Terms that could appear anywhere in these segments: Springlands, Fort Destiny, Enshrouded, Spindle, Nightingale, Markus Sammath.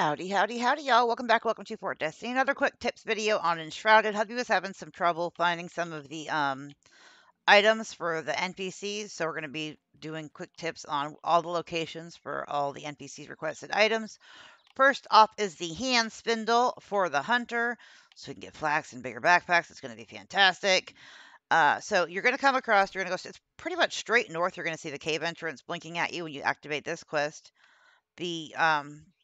Howdy, howdy, howdy, y'all. Welcome back. Welcome to Fort Destiny. Another quick tips video on Enshrouded. Hubby was having some trouble finding some of the items for the NPCs, so we're going to be doing quick tips on all the locations for all the NPCs requested items. First off is the hand spindle for the hunter, so we can get flax and bigger backpacks. It's going to be fantastic. So you're going to come across, you're going to go, it's pretty much straight north. You're going to see the cave entrance blinking at you when you activate this quest. The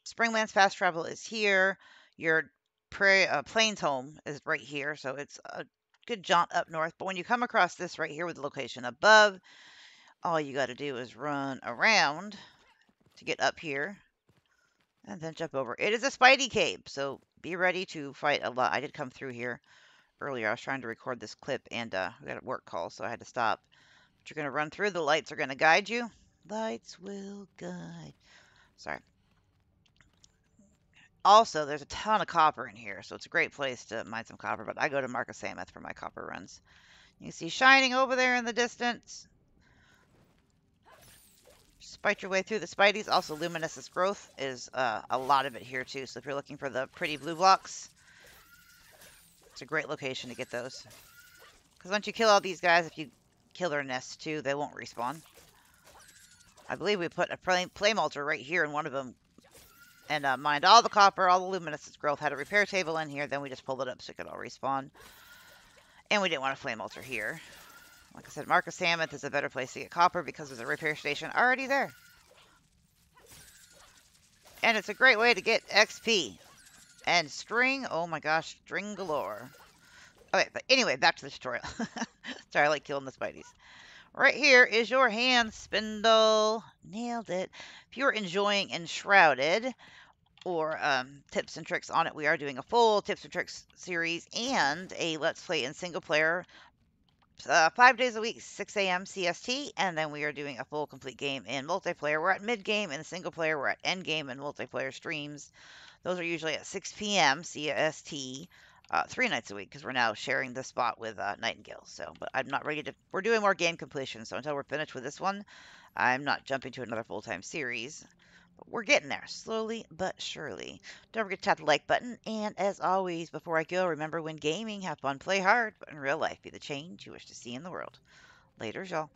Springlands fast travel is here. Your Plains home is right here, so it's a good jaunt up north. But when you come across this right here with the location above, all you got to do is run around to get up here and then jump over. It is a spidey cave, so be ready to fight a lot. I did come through here earlier. I was trying to record this clip, and I got a work call, so I had to stop. But you're going to run through. The lights are going to guide you. Lights will guide. Sorry. Also, there's a ton of copper in here, so it's a great place to mine some copper, but I go to Markus Sammath for my copper runs. You can see shining over there in the distance. Spite your way through the spideys. Also, luminescence growth is a lot of it here, too, so if you're looking for the pretty blue blocks, it's a great location to get those. Because once you kill all these guys, if you kill their nests, too, they won't respawn. I believe we put a flame altar right here in one of them and mined all the copper, all the luminescence growth, had a repair table in here. Then we just pulled it up so it could all respawn. And we didn't want a flame altar here. Like I said, Markus Sammath is a better place to get copper because there's a repair station already there. And it's a great way to get XP. And string, oh my gosh, string galore. Okay, but anyway, back to the tutorial. Sorry, I like killing the spideys. Right here is your hand spindle. Nailed it. If you're enjoying Enshrouded or tips and tricks on it, we are doing a full tips and tricks series and a let's play in single player 5 days a week, 6 a.m. CST. And then we are doing a full complete game in multiplayer. We're at mid game in single player. We're at end game in multiplayer streams. Those are usually at 6 p.m. CST. 3 nights a week because we're now sharing the spot with Nightingale. So, but I'm not ready to, we're doing more game completion. So until we're finished with this one, I'm not jumping to another full-time series. But we're getting there slowly but surely. Don't forget to tap the like button. And as always, before I go, remember when gaming, have fun, play hard, but in real life, be the change you wish to see in the world. Later, y'all.